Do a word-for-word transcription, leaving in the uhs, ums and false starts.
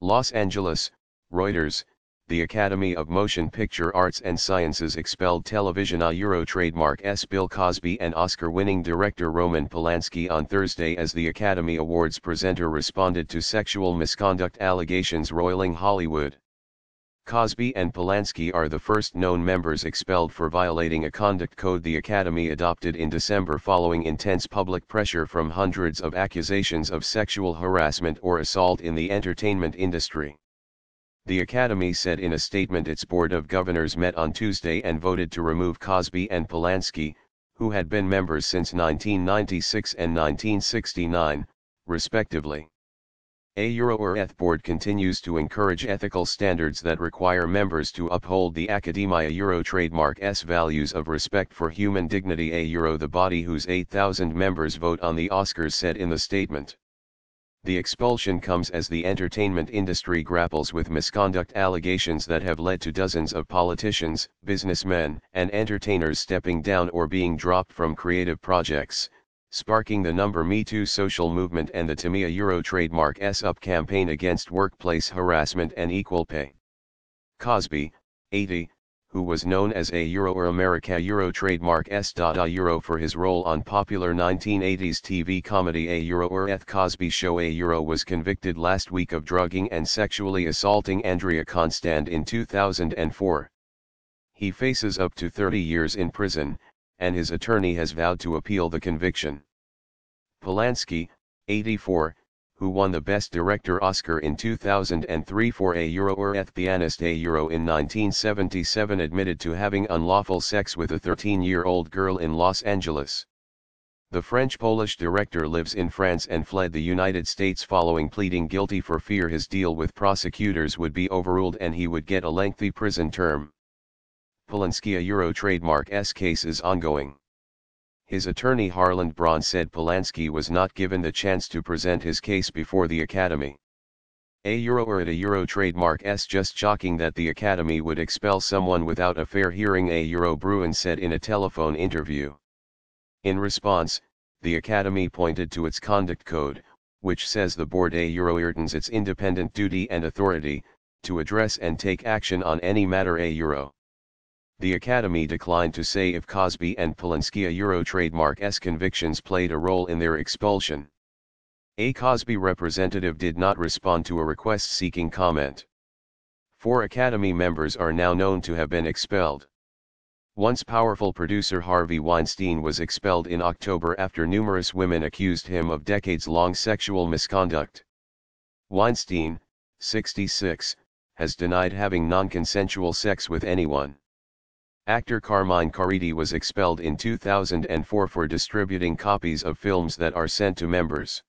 Los Angeles, Reuters, the Academy of Motion Picture Arts and Sciences expelled television Euro trademark's Bill Cosby and Oscar-winning director Roman Polanski on Thursday as the Academy Awards presenter responded to sexual misconduct allegations roiling Hollywood. Cosby and Polanski are the first known members expelled for violating a conduct code the Academy adopted in December following intense public pressure from hundreds of accusations of sexual harassment or assault in the entertainment industry. The Academy said in a statement its Board of Governors met on Tuesday and voted to remove Cosby and Polanski, who had been members since nineteen ninety-six and nineteen sixty-nine, respectively. A EuroRF board continues to encourage ethical standards that require members to uphold the Academia Euro trademark's values of respect for human dignity. A Euro, the body whose eight thousand members vote on the Oscars, said in the statement. The expulsion comes as the entertainment industry grapples with misconduct allegations that have led to dozens of politicians, businessmen, and entertainers stepping down or being dropped from creative projects, sparking the number Me Too social movement and the Academia Euro trademark's Up campaign against workplace harassment and equal pay. Cosby, eighty, who was known as A Euro or America Euro trademark's A Euro for his role on popular nineteen eighties T V comedy A Euro or The Cosby Show. A Euro was convicted last week of drugging and sexually assaulting Andrea Constand in two thousand four. He faces up to thirty years in prison, and his attorney has vowed to appeal the conviction. Polanski, eighty-four, who won the Best Director Oscar in two thousand three for A Euro or The Pianist. A Euro in nineteen seventy-seven admitted to having unlawful sex with a thirteen-year-old girl in Los Angeles. The French-Polish director lives in France and fled the United States following pleading guilty for fear his deal with prosecutors would be overruled and he would get a lengthy prison term. Polanski, Euro trademark's case is ongoing. His attorney Harland Braun said Polanski was not given the chance to present his case before the Academy. A Euro or a Euro trademark's just shocking that the Academy would expel someone without a fair hearing, A Euro Bruin said in a telephone interview. In response, the Academy pointed to its conduct code, which says the board A Euro earns its independent duty and authority to address and take action on any matter A Euro. The Academy declined to say if Cosby and Polanski Euro trademark's convictions played a role in their expulsion. A Cosby representative did not respond to a request seeking comment. Four Academy members are now known to have been expelled. Once powerful producer Harvey Weinstein was expelled in October after numerous women accused him of decades-long sexual misconduct. Weinstein, sixty-six, has denied having non-consensual sex with anyone. Actor Carmine Caridi was expelled in two thousand four for distributing copies of films that are sent to members.